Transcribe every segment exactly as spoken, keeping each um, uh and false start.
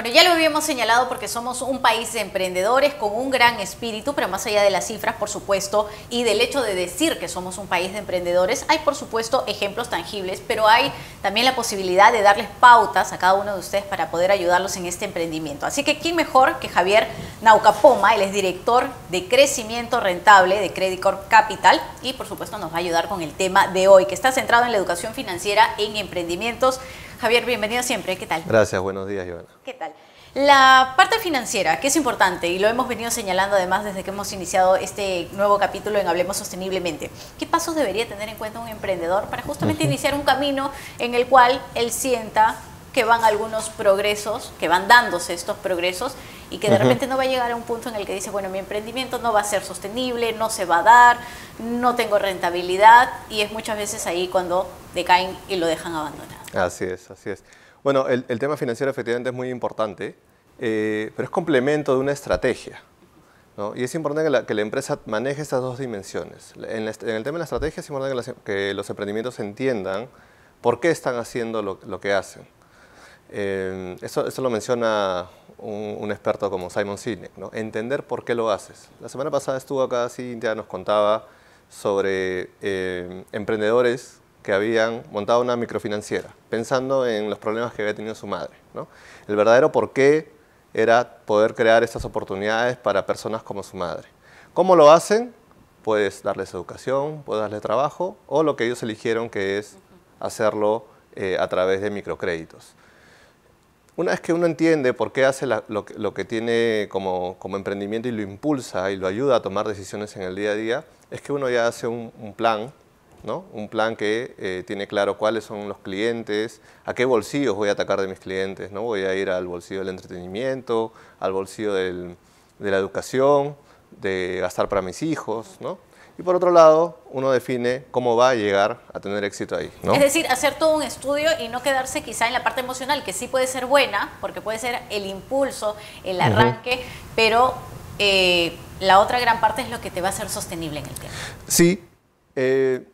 Bueno, ya lo habíamos señalado porque somos un país de emprendedores con un gran espíritu, pero más allá de las cifras, por supuesto, y del hecho de decir que somos un país de emprendedores, hay por supuesto ejemplos tangibles, pero hay también la posibilidad de darles pautas a cada uno de ustedes para poder ayudarlos en este emprendimiento. Así que ¿quién mejor que Javier Naucapoma? Él es director de Crecimiento Rentable de Credicorp Capital y por supuesto nos va a ayudar con el tema de hoy, que está centrado en la educación financiera en emprendimientos. Javier, bienvenido siempre. ¿Qué tal? Gracias, buenos días, Giovanna. ¿Qué tal? La parte financiera, que es importante, y lo hemos venido señalando además desde que hemos iniciado este nuevo capítulo en Hablemos Sosteniblemente. ¿Qué pasos debería tener en cuenta un emprendedor para justamente uh-huh. iniciar un camino en el cual él sienta que van algunos progresos, que van dándose estos progresos y que de uh-huh. repente no va a llegar a un punto en el que dice, bueno, mi emprendimiento no va a ser sostenible, no se va a dar, no tengo rentabilidad, y es muchas veces ahí cuando decaen y lo dejan abandonado? Así es, así es. Bueno, el, el tema financiero efectivamente es muy importante, eh, pero es complemento de una estrategia, ¿no? Y es importante que la, que la empresa maneje estas dos dimensiones. En, la, en el tema de la estrategia es importante que, la, que los emprendimientos entiendan por qué están haciendo lo, lo que hacen. Eh, eso, eso lo menciona un, un experto como Simon Sinek, ¿no? Entender por qué lo haces. La semana pasada estuvo acá, Cintia nos contaba sobre eh, emprendedores que habían montado una microfinanciera, pensando en los problemas que había tenido su madre, ¿no? El verdadero porqué era poder crear estas oportunidades para personas como su madre. ¿Cómo lo hacen? Puedes darles educación, puedes darles trabajo, o lo que ellos eligieron, que es hacerlo eh, a través de microcréditos. Una vez que uno entiende por qué hace la, lo, lo que tiene como, como emprendimiento y lo impulsa y lo ayuda a tomar decisiones en el día a día, es que uno ya hace un, un plan, ¿no? Un plan que eh, tiene claro cuáles son los clientes, a qué bolsillos voy a atacar de mis clientes, ¿no? Voy a ir al bolsillo del entretenimiento, al bolsillo del, de la educación, de gastar para mis hijos, ¿no? Y por otro lado, uno define cómo va a llegar a tener éxito ahí, ¿no? Es decir, hacer todo un estudio y no quedarse quizá en la parte emocional, que sí puede ser buena, porque puede ser el impulso, el arranque, uh-huh. pero eh, la otra gran parte es lo que te va a hacer sostenible en el tiempo. Sí, eh,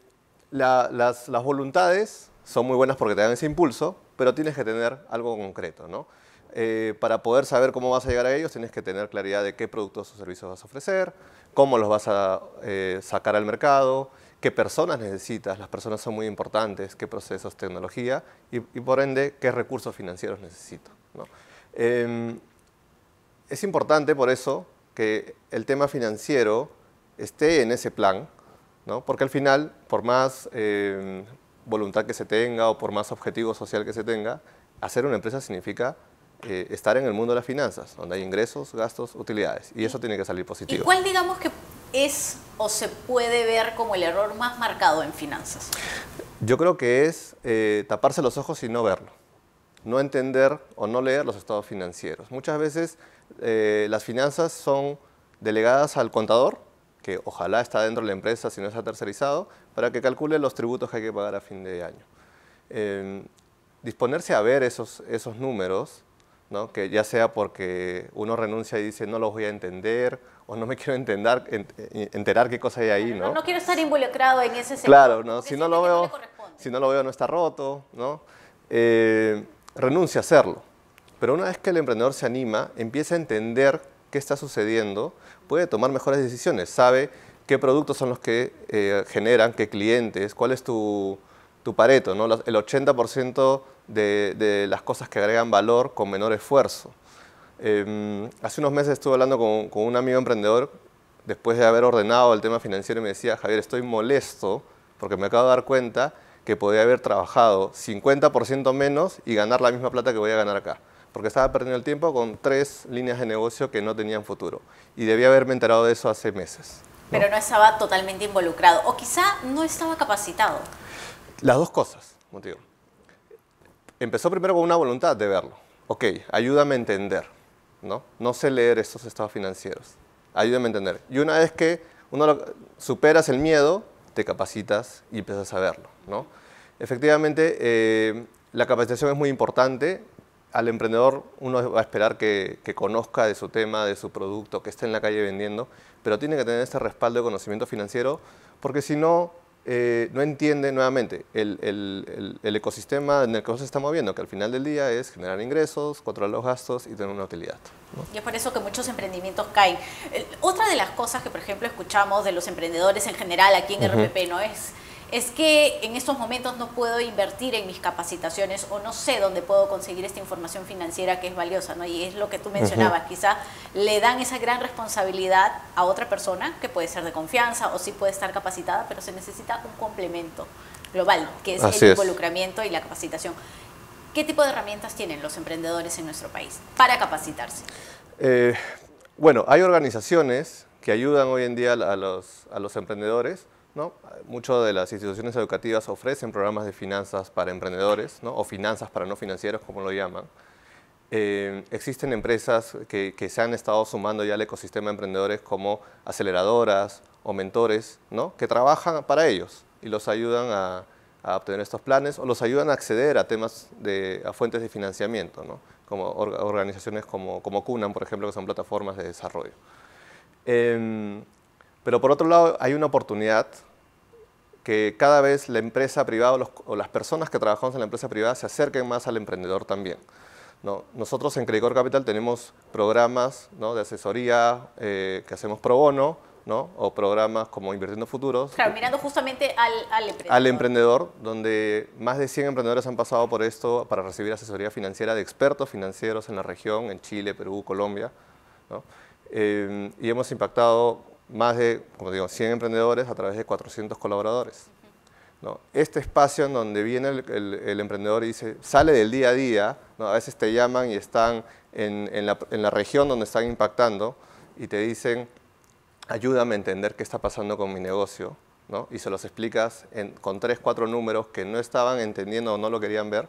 La, las, las voluntades son muy buenas porque te dan ese impulso, pero tienes que tener algo concreto, ¿no? Eh, para poder saber cómo vas a llegar a ellos, tienes que tener claridad de qué productos o servicios vas a ofrecer, cómo los vas a eh, sacar al mercado, qué personas necesitas, las personas son muy importantes, qué procesos, tecnología y, y por ende, qué recursos financieros necesito, ¿no? Eh, es importante por eso que el tema financiero esté en ese plan, ¿no? Porque al final, por más eh, voluntad que se tenga o por más objetivo social que se tenga, hacer una empresa significa eh, estar en el mundo de las finanzas, donde hay ingresos, gastos, utilidades, y eso tiene que salir positivo. ¿Y cuál digamos que es o se puede ver como el error más marcado en finanzas? Yo creo que es eh, taparse los ojos y no verlo, no entender o no leer los estados financieros. Muchas veces eh, las finanzas son delegadas al contador, que ojalá está dentro de la empresa si no está tercerizado, para que calcule los tributos que hay que pagar a fin de año. Eh, disponerse a ver esos, esos números, ¿no? Que ya sea porque uno renuncia y dice no los voy a entender o no me quiero enterar, enterar qué cosa hay ahí, ¿no? No, no quiero estar involucrado en ese sentido. Claro, ¿no? Si, no lo veo, si no lo veo no está roto, ¿no? Eh, renuncia a hacerlo. Pero una vez que el emprendedor se anima, empieza a entender qué está sucediendo, puede tomar mejores decisiones, sabe qué productos son los que eh, generan, qué clientes, cuál es tu, tu pareto, ¿no? El ochenta por ciento de, de las cosas que agregan valor con menor esfuerzo. Eh, hace unos meses estuve hablando con, con un amigo emprendedor después de haber ordenado el tema financiero y me decía, Javier, estoy molesto porque me acabo de dar cuenta que podía haber trabajado cincuenta por ciento menos y ganar la misma plata que voy a ganar acá, porque estaba perdiendo el tiempo con tres líneas de negocio que no tenían futuro. Y debía haberme enterado de eso hace meses, ¿no? Pero no estaba totalmente involucrado, o quizá no estaba capacitado. Las dos cosas, como te digo. Empezó primero con una voluntad de verlo. Ok, ayúdame a entender, ¿no? No sé leer estos estados financieros. Ayúdame a entender. Y una vez que uno lo, superas el miedo, te capacitas y empiezas a verlo, ¿no? Efectivamente, eh, la capacitación es muy importante. Al emprendedor uno va a esperar que, que conozca de su tema, de su producto, que esté en la calle vendiendo, pero tiene que tener este respaldo de conocimiento financiero, porque si no, eh, no entiende nuevamente el, el, el, el ecosistema en el que se está moviendo, que al final del día es generar ingresos, controlar los gastos y tener una utilidad, ¿no? Y es por eso que muchos emprendimientos caen. El, otra de las cosas que, por ejemplo, escuchamos de los emprendedores en general aquí en uh-huh. R P P, ¿no? es, es que en estos momentos no puedo invertir en mis capacitaciones o no sé dónde puedo conseguir esta información financiera que es valiosa, ¿no? Y es lo que tú mencionabas, uh-huh. quizá le dan esa gran responsabilidad a otra persona que puede ser de confianza o sí puede estar capacitada, pero se necesita un complemento global, que es Así el es. involucramiento y la capacitación. ¿Qué tipo de herramientas tienen los emprendedores en nuestro país para capacitarse? Eh, bueno, hay organizaciones que ayudan hoy en día a los, a los emprendedores, ¿no? Muchas de las instituciones educativas ofrecen programas de finanzas para emprendedores, ¿no? O finanzas para no financieros, como lo llaman. Eh, existen empresas que, que se han estado sumando ya al ecosistema de emprendedores como aceleradoras o mentores, ¿no? Que trabajan para ellos y los ayudan a, a obtener estos planes o los ayudan a acceder a temas, de, a fuentes de financiamiento, ¿no? Como or, organizaciones como, como CUNA, por ejemplo, que son plataformas de desarrollo. Eh, Pero por otro lado, hay una oportunidad que cada vez la empresa privada o, los, o las personas que trabajamos en la empresa privada se acerquen más al emprendedor también, ¿no? Nosotros en Credicorp Capital tenemos programas, ¿no? de asesoría eh, que hacemos pro bono, ¿no? o programas como Invirtiendo Futuros. Claro, mirando justamente al, al emprendedor. Al emprendedor, donde más de cien emprendedores han pasado por esto para recibir asesoría financiera de expertos financieros en la región, en Chile, Perú, Colombia, ¿no? eh, y hemos impactado más de, como digo, cien emprendedores a través de cuatrocientos colaboradores, ¿no? Este espacio en donde viene el, el, el emprendedor y dice, sale del día a día, ¿no? A veces te llaman y están en, en, la, en la región donde están impactando y te dicen, ayúdame a entender qué está pasando con mi negocio, ¿no? Y se los explicas en, con tres, cuatro números que no estaban entendiendo o no lo querían ver.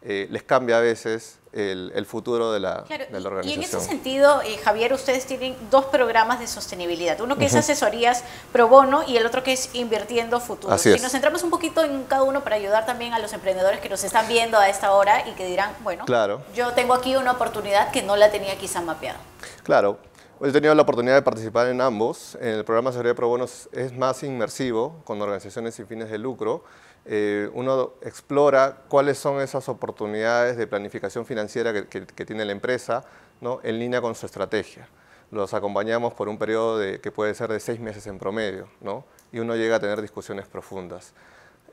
Eh, les cambia a veces el, el futuro de la, claro, de la organización. Y en ese sentido, eh, Javier, ustedes tienen dos programas de sostenibilidad. Uno que uh-huh. es asesorías pro bono y el otro que es Invirtiendo Futuros. Si nos centramos un poquito en cada uno para ayudar también a los emprendedores que nos están viendo a esta hora y que dirán, bueno, claro. yo tengo aquí una oportunidad que no la tenía quizá mapeada. Claro. He tenido la oportunidad de participar en ambos. El programa de asesoría pro bono es más inmersivo, con organizaciones sin fines de lucro. Eh, uno explora cuáles son esas oportunidades de planificación financiera que, que, que tiene la empresa, ¿no? en línea con su estrategia. Los acompañamos por un periodo de, que puede ser de seis meses en promedio, ¿no? y uno llega a tener discusiones profundas.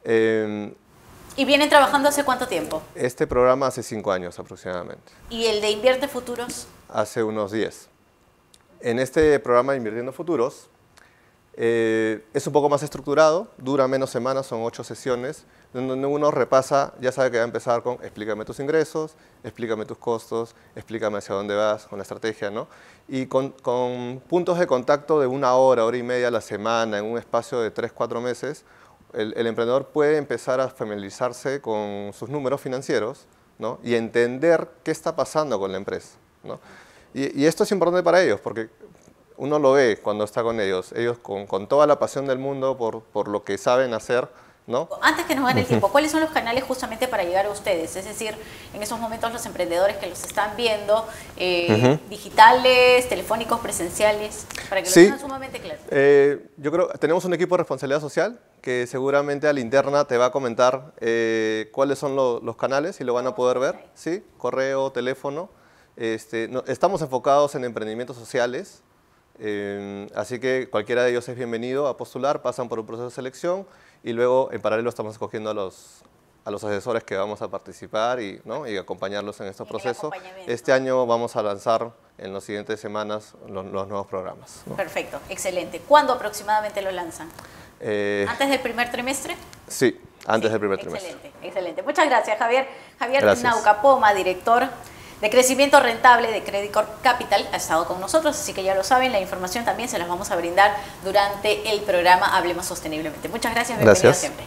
Eh, ¿Y vienen trabajando hace cuánto tiempo? Este programa hace cinco años aproximadamente. ¿Y el de Invierte Futuros? Hace unos diez. En este programa Invirtiendo Futuros, Eh, es un poco más estructurado, dura menos semanas, son ocho sesiones, donde uno repasa, ya sabe que va a empezar con explícame tus ingresos, explícame tus costos, explícame hacia dónde vas con la estrategia, ¿no? Y con, con puntos de contacto de una hora, hora y media a la semana, en un espacio de tres, cuatro meses, el, el emprendedor puede empezar a familiarizarse con sus números financieros, ¿no? y entender qué está pasando con la empresa, ¿no? y, y esto es importante para ellos, porque uno lo ve cuando está con ellos, ellos con, con toda la pasión del mundo por, por lo que saben hacer, ¿no? Antes que nos gane el tiempo, ¿cuáles son los canales justamente para llegar a ustedes? Es decir, en esos momentos los emprendedores que los están viendo, eh, uh-huh. digitales, telefónicos, presenciales, para que lo tengan sí. sumamente claro. Eh, yo creo que tenemos un equipo de responsabilidad social que seguramente a la interna te va a comentar eh, cuáles son lo, los canales y lo van a poder ver, okay. ¿sí? Correo, teléfono. Este, no, estamos enfocados en emprendimientos sociales, Eh, así que cualquiera de ellos es bienvenido a postular, pasan por un proceso de selección y luego en paralelo estamos escogiendo a los, a los asesores que vamos a participar y, ¿no? y acompañarlos en estos procesos. Este año vamos a lanzar en las siguientes semanas los, los nuevos programas, ¿no? Perfecto, excelente. ¿Cuándo aproximadamente lo lanzan? Eh, ¿Antes del primer trimestre? Sí, antes sí, del primer excelente, trimestre. Excelente, excelente. Muchas gracias, Javier. Javier gracias. Naucapoma, director de Crecimiento Rentable de Credicorp Capital, ha estado con nosotros, así que ya lo saben, la información también se las vamos a brindar durante el programa Hablemos Sosteniblemente. Muchas gracias, bienvenido siempre.